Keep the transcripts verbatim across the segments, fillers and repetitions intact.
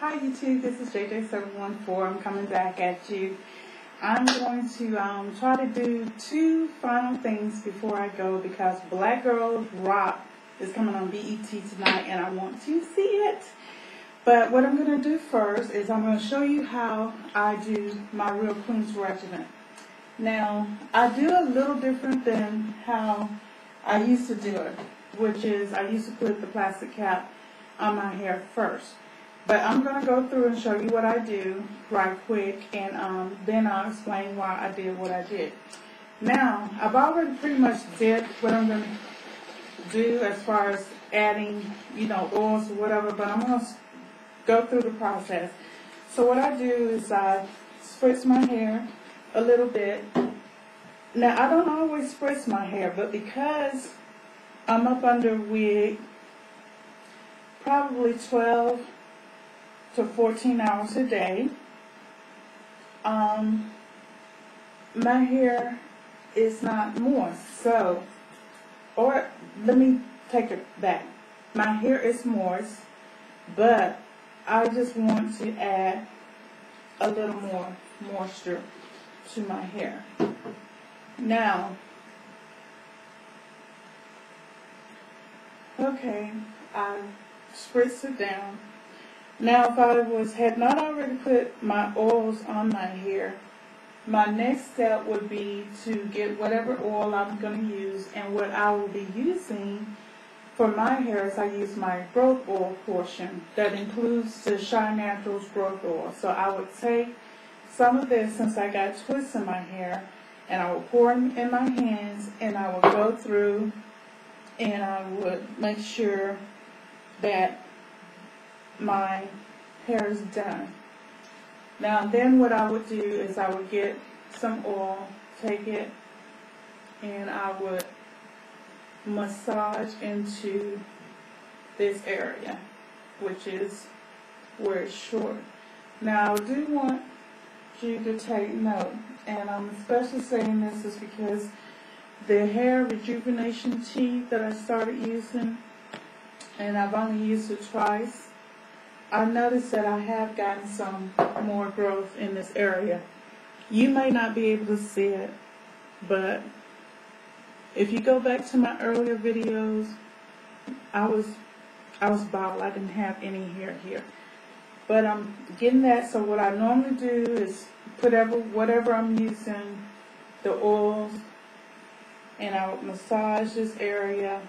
Hi YouTube, this is Jay Jay seven one four. I'm coming back at you. I'm going to um, try to do two final things before I go because Black Girl Rock is coming on B E T tonight and I want to see it. But what I'm going to do first is I'm going to show you how I do my Real Queen's regimen. Now, I do a little different than how I used to do it, which is I used to put the plastic cap on my hair first. But I'm going to go through and show you what I do right quick, and um, then I'll explain why I did what I did. Now, I've already pretty much did what I'm going to do as far as adding, you know, oils or whatever, but I'm going to go through the process. So what I do is I spritz my hair a little bit. Now, I don't always spritz my hair, but because I'm up under wig probably twelve to fourteen hours a day. Um, my hair is not moist, so, or let me take it back. My hair is moist, but I just want to add a little more moisture to my hair. Now, okay, I spritz it down. Now, if I was had not already put my oils on my hair, my next step would be to get whatever oil I'm going to use, and what I will be using for my hair is I use my growth oil portion that includes the Shi-Naturals growth oil. So I would take some of this since I got twists in my hair, and I would pour them in my hands, and I would go through, and I would make sure that my hair is done. Now then what I would do is I would get some oil, take it, and I would massage into this area, which is where it's short. Now I do want you to take note, and I'm especially saying this is because the hair rejuvenation tea that I started using, and I've only used it twice, I noticed that I have gotten some more growth in this area. You may not be able to see it, but if you go back to my earlier videos, I was I was bottled. I didn't have any hair here. But I'm getting that, so what I normally do is put whatever, whatever I'm using, the oils, and I would massage this area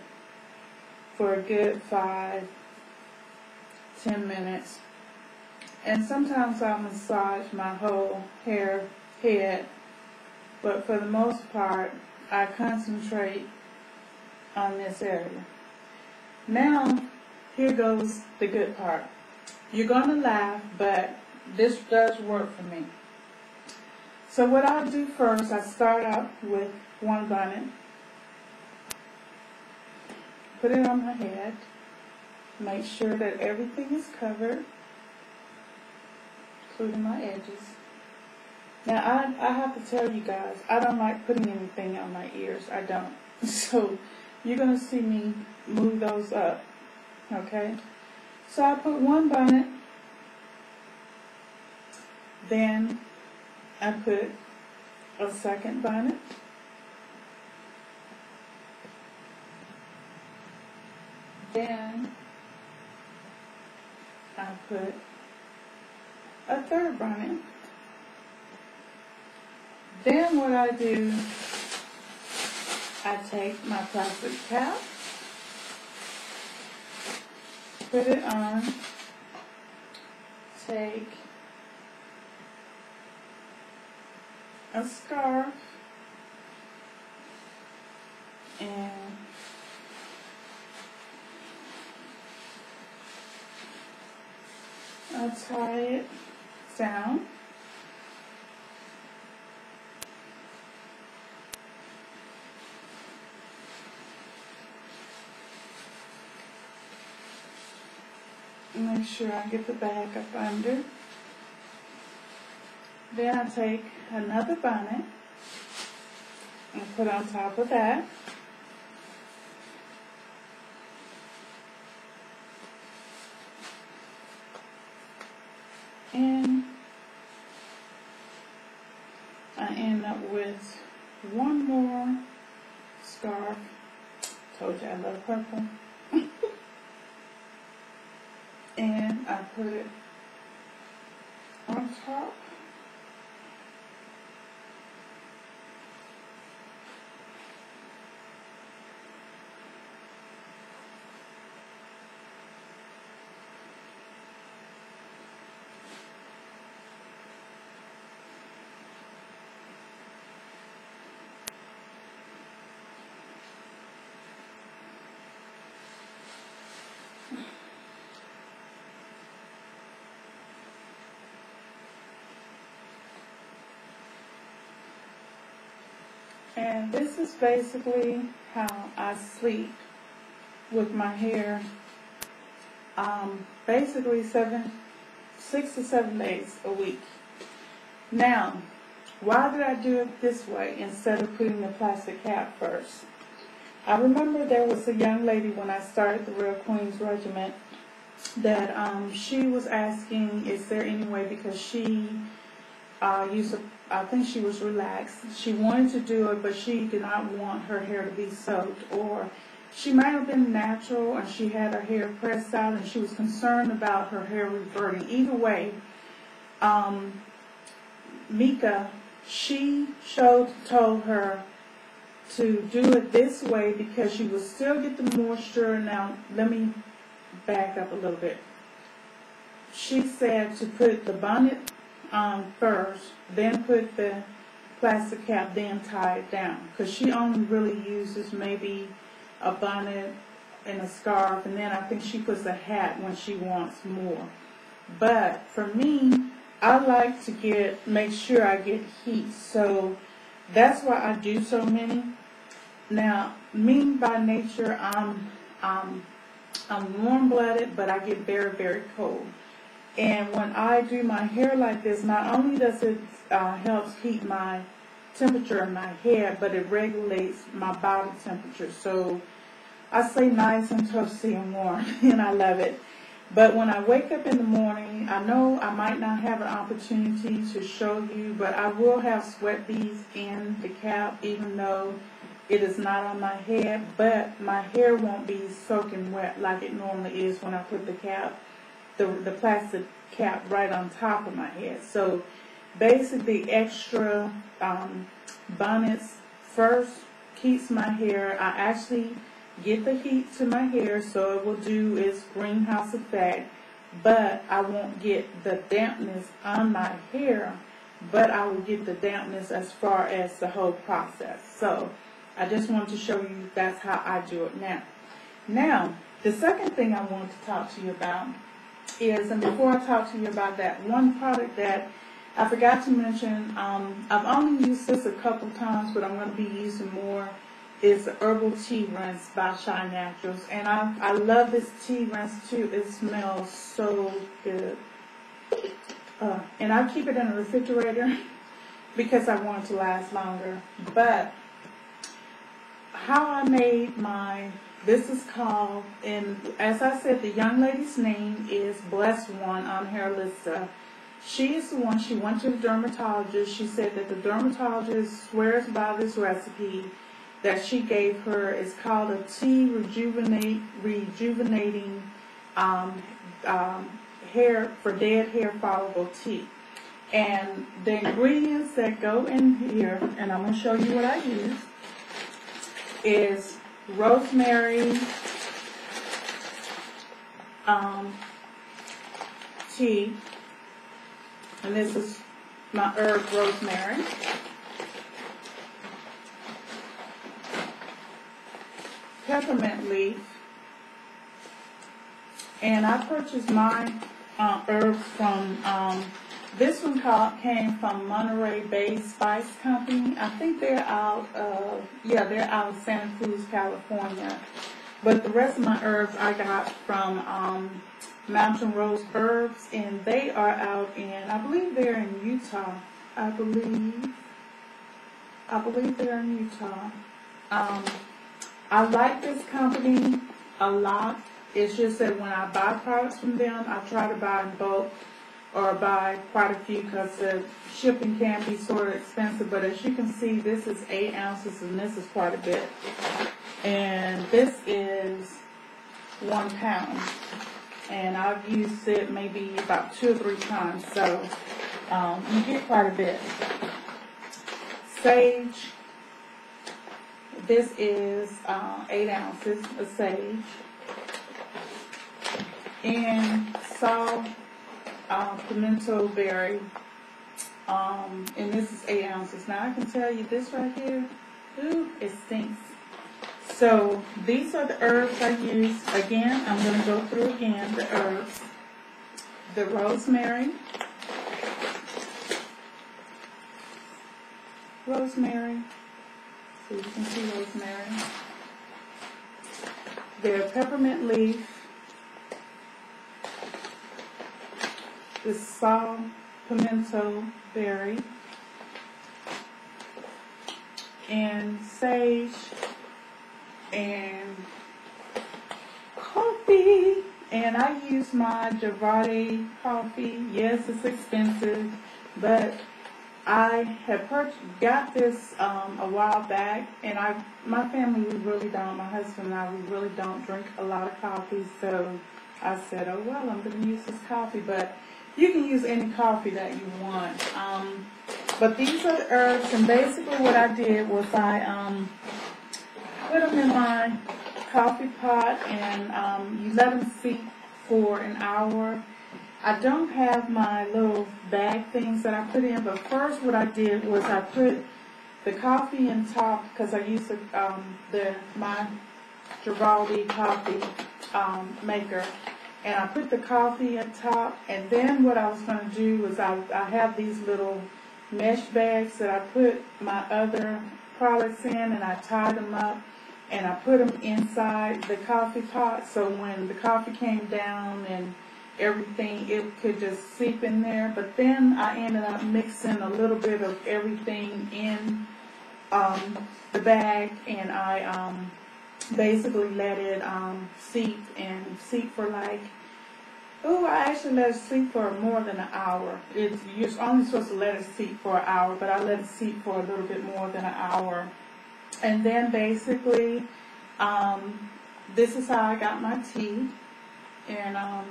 for a good five, ten minutes, and sometimes I massage my whole hair head, but for the most part I concentrate on this area. Now here goes the good part. You're gonna laugh, but this does work for me. So what I'll do first, I start out with one bonnet, put it on my head. Make sure that everything is covered, including my edges. Now, I, I have to tell you guys, I don't like putting anything on my ears. I don't. So, you're going to see me move those up, okay? So, I put one bonnet. Then, I put a second bonnet. Then, I put a third bonnet. Then what I do, I take my plastic cap, put it on, take a scarf, and I'll tie it down. Make sure I get the bag up under. Then I take another bonnet and put on top of that. in. I end up with one more scarf. Told you I love purple. And I put it on top. And this is basically how I sleep with my hair, um, basically seven, six to seven days a week. Now, why did I do it this way instead of putting the plastic cap first? I remember there was a young lady when I started the Real Queens Regiment that um, she was asking, is there any way, because she uh, used to, I think she was relaxed. She wanted to do it, but she did not want her hair to be soaked. Or she might have been natural, and she had her hair pressed out, and she was concerned about her hair reverting. Either way, um, Mika, she showed, told her to do it this way because you will still get the moisture. Now, let me back up a little bit. She said to put the bonnet Um, first, then put the plastic cap, then tie it down, because she only really uses maybe a bonnet and a scarf, and then I think she puts a hat when she wants more. But for me, I like to get make sure I get heat, so that's why I do so many. Now, me by nature, I'm um, I'm warm-blooded, but I get very very cold. And when I do my hair like this, not only does it uh, helps keep my temperature in my head, but it regulates my body temperature. So I stay nice and toasty and warm, and I love it. But when I wake up in the morning, I know I might not have an opportunity to show you, but I will have sweat beads in the cap, even though it is not on my head. But my hair won't be soaking wet like it normally is when I put the cap. The, the plastic cap right on top of my head. So basically extra um, bonnets first keeps my hair. I actually get the heat to my hair, so it will do its greenhouse effect, but I won't get the dampness on my hair, but I will get the dampness as far as the whole process. So I just wanted to show you that's how I do it now. Now, the second thing I wanted to talk to you about is, and before I talk to you about that, one product that I forgot to mention, um, I've only used this a couple times, but I'm going to be using more, is the Herbal Tea Rinse by Shi-Naturals. And I, I love this tea rinse too. It smells so good. Uh, and I keep it in the refrigerator because I want it to last longer. But how I made my, this is called, and as I said, the young lady's name is Blessed One on Hairlissa. She is the one, she went to the dermatologist. She said that the dermatologist swears by this recipe that she gave her. It's called a tea rejuvenate, rejuvenating um, um, hair for dead hair follicle tea. And the ingredients that go in here, and I'm going to show you what I use, is rosemary um, tea, and this is my herb rosemary, peppermint leaf, and I purchased my uh, herbs from, um, this one called, came from Monterey Bay Spice Company. I think they're out of, yeah, they're out of Santa Cruz, California. But the rest of my herbs I got from um, Mountain Rose Herbs, and they are out in, I believe they're in Utah. I believe, I believe they're in Utah. Um, I like this company a lot. It's just that when I buy products from them, I try to buy in bulk. or buy quite a few because the shipping can be sort of expensive. But as you can see, this is eight ounces and this is quite a bit. And this is one pound. And I've used it maybe about two or three times. So um, you get quite a bit. Sage. This is uh, eight ounces of sage. And salt, uh, pimento berry, um, and this is eight ounces. Now I can tell you this right here, ooh, it stinks. So these are the herbs I use. Again, I'm going to go through again the herbs. The rosemary. Rosemary. So you can see rosemary. Their peppermint leaf. The salt, pimento, berry, and sage, and coffee. And I use my Javati coffee. Yes, it's expensive, but I had got this um, a while back, and I, my family, we really don't, my husband and I, we really don't drink a lot of coffee, so I said, oh, well, I'm going to use this coffee, but you can use any coffee that you want. Um, but these are the herbs, and basically what I did was I um, put them in my coffee pot, and um, you let them sit for an hour. I don't have my little bag things that I put in, but first what I did was I put the coffee in top because I used the, um, the my Gervaldi coffee um, maker. And I put the coffee on top, and then what I was going to do was I, I have these little mesh bags that I put my other products in, and I tie them up, and I put them inside the coffee pot, so when the coffee came down and everything, it could just seep in there. But then I ended up mixing a little bit of everything in um, the bag, and I... Um, basically let it um, seep and seep for like, oh, I actually let it seep for more than an hour. It's, you're only supposed to let it seep for an hour, but I let it seep for a little bit more than an hour. And then basically, um, this is how I got my tea. And um,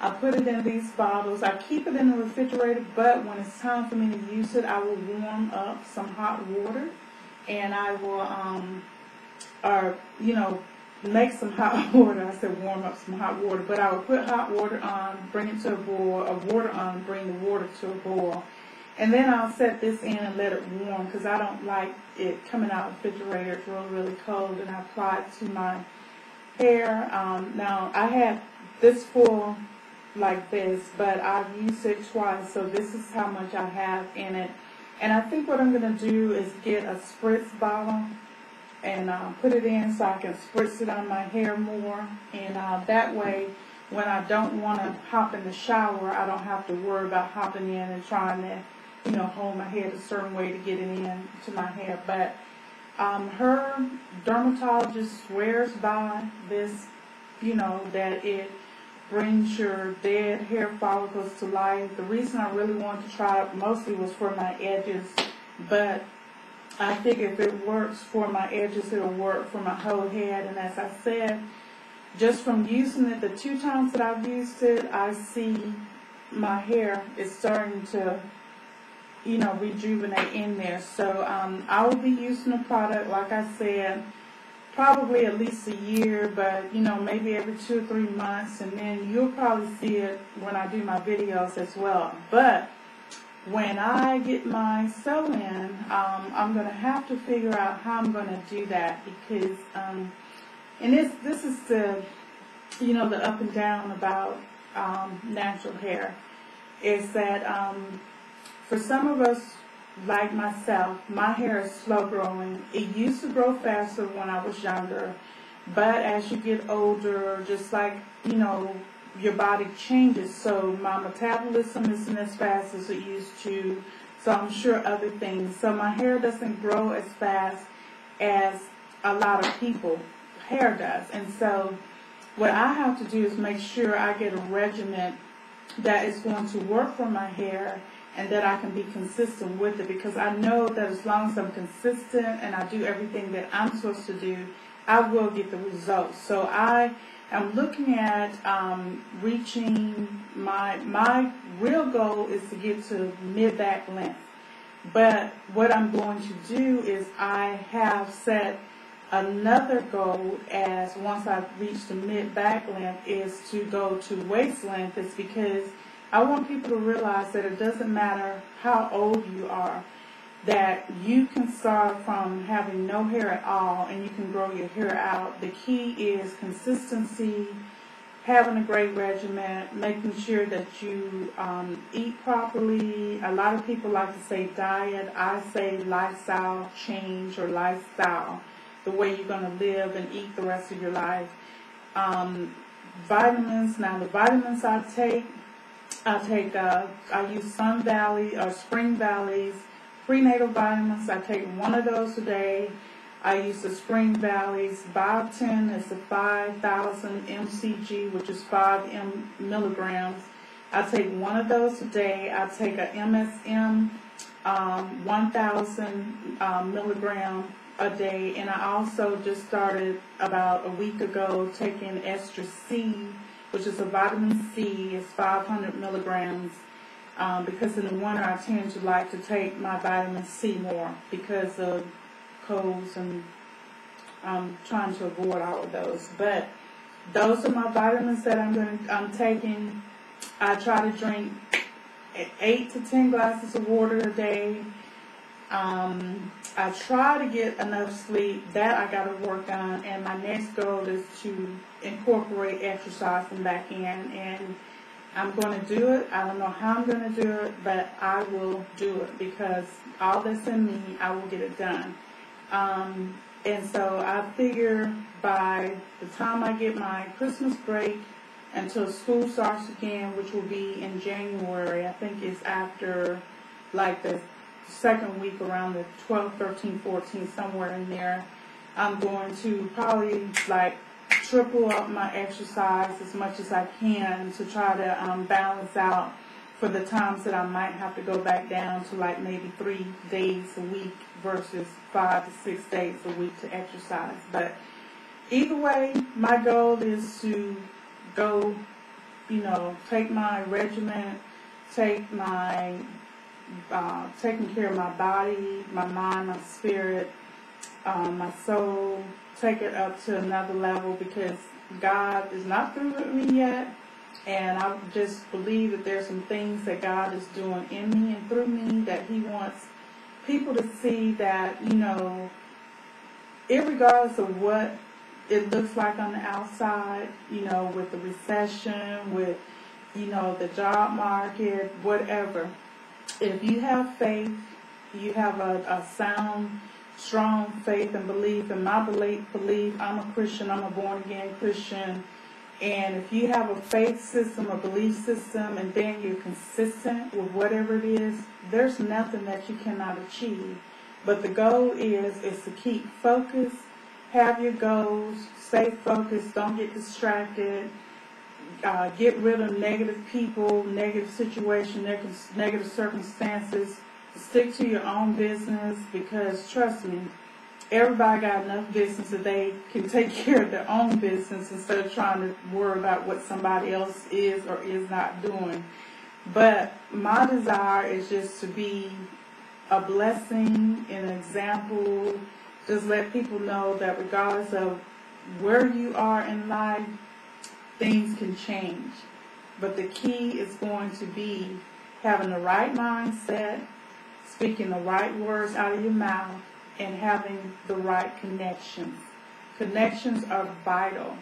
I put it in these bottles. I keep it in the refrigerator, but when it's time for me to use it, I will warm up some hot water, and I will... Um, or, you know, make some hot water. I said warm up some hot water. But I would put hot water on, bring it to a boil, or water on, bring the water to a boil. And then I'll set this in and let it warm because I don't like it coming out of the refrigerator. It's really, really cold. And I apply it to my hair. Um, now, I have this full like this, but I've used it twice. So this is how much I have in it. And I think what I'm going to do is get a spritz bottle and uh, put it in so I can spritz it on my hair more, and uh, that way when I don't want to hop in the shower, I don't have to worry about hopping in and trying to, you know, hold my head a certain way to get it in to my hair. But um, her dermatologist swears by this, you know, that it brings your dead hair follicles to life. The reason I really wanted to try it mostly was for my edges, but I think if it works for my edges, it'll work for my whole head. And as I said, just from using it, the two times that I've used it, I see my hair is starting to, you know, rejuvenate in there. So um, I will be using the product, like I said, probably at least a year, but, you know, maybe every two or three months. And then you'll probably see it when I do my videos as well. But when I get my sew in, um, I'm going to have to figure out how I'm going to do that because, um, and this, this is the, you know, the up and down about um, natural hair, is that um, for some of us, like myself, my hair is slow growing. It used to grow faster when I was younger, but as you get older, just like, you know, your body changes, so my metabolism isn't as fast as it used to, so I'm sure other things. So my hair doesn't grow as fast as a lot of people's hair does. And so what I have to do is make sure I get a regimen that is going to work for my hair and that I can be consistent with it, because I know that as long as I'm consistent and I do everything that I'm supposed to do, I will get the results. So I am looking at um, reaching my, my real goal is to get to mid-back length. But what I'm going to do is I have set another goal, as once I've reached the mid-back length, is to go to waist length. It's because I want people to realize that it doesn't matter how old you are, that you can start from having no hair at all and you can grow your hair out. The key is consistency, having a great regimen, making sure that you um, eat properly. A lot of people like to say diet. I say lifestyle change or lifestyle, the way you're going to live and eat the rest of your life. Um, vitamins, now the vitamins I take, I take, uh, I use Sun Valley or Spring Valley's prenatal vitamins. I take one of those a day. I use the Spring Valley's Biotin. It's a five thousand M C G, which is five milligrams. I take one of those a day. I take a M S M um, one thousand uh, milligram a day, and I also just started about a week ago taking Extra C, which is a vitamin C. It's five hundred milligrams um, because in the winter I tend to like to take my vitamin C more because of colds, and I'm trying to avoid all of those. But those are my vitamins that I'm going to, I'm taking. I try to drink eight to ten glasses of water a day. Um, I try to get enough sleep. That I got to work on, and my next goal is to incorporate exercise from back in, and I'm going to do it. I don't know how I'm going to do it, but I will do it, because all that's in me, I will get it done. Um, and so I figure by the time I get my Christmas break until school starts again, which will be in January, I think it's after like the second week, around the twelfth, thirteenth, fourteenth, somewhere in there, I'm going to probably like triple up my exercise as much as I can to try to um, balance out for the times that I might have to go back down to like maybe three days a week versus five to six days a week to exercise. But either way, my goal is to go, you know, take my regimen, take my Uh, taking care of my body, my mind, my spirit, uh, my soul, take it up to another level, because God is not through with me yet, and I just believe that there's some things that God is doing in me and through me that he wants people to see, that, you know, irregardless of what it looks like on the outside, you know, with the recession, with, you know, the job market, whatever, if you have faith, you have a, a sound, strong faith and belief. And my belief, I'm a Christian, I'm a born-again Christian. And if you have a faith system, a belief system, and then you're consistent with whatever it is, there's nothing that you cannot achieve. But the goal is, is to keep focused, have your goals, stay focused, don't get distracted. Uh, get rid of negative people, negative situation, negative, negative circumstances. Stick to your own business, because trust me, everybody got enough business that they can take care of their own business instead of trying to worry about what somebody else is or is not doing. But my desire is just to be a blessing, an example, just let people know that regardless of where you are in life, things can change, but the key is going to be having the right mindset, speaking the right words out of your mouth, and having the right connections. Connections are vital.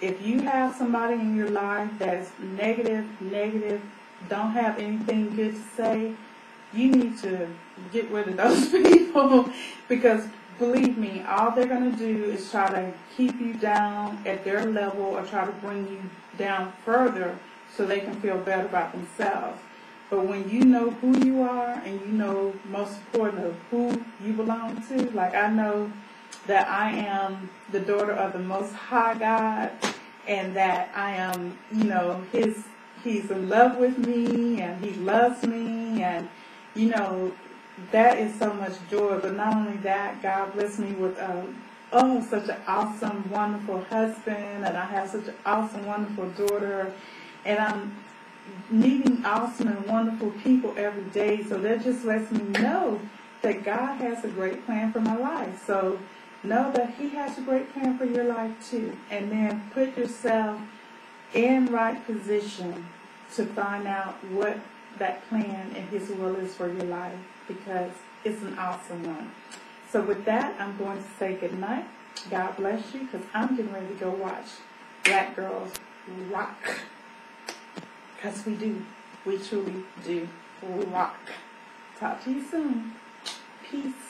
If you have somebody in your life that's negative, negative, don't have anything good to say, you need to get rid of those people, because believe me, all they're going to do is try to keep you down at their level or try to bring you down further so they can feel better about themselves. But when you know who you are and you know, most important, of who you belong to, like I know that I am the daughter of the Most High God, and that I am, you know, his he's in love with me and he loves me, and you know, that is so much joy. But not only that, God blessed me with a, oh, such an awesome, wonderful husband, and I have such an awesome, wonderful daughter, and I'm meeting awesome and wonderful people every day. So that just lets me know that God has a great plan for my life. So know that he has a great plan for your life too. And then put yourself in right position to find out what that plan and his will is for your life, because it's an awesome one. So with that, I'm going to say good night. God bless you, because I'm getting ready to go watch Black Girls Rock. Because we do. We truly do rock. Talk to you soon. Peace.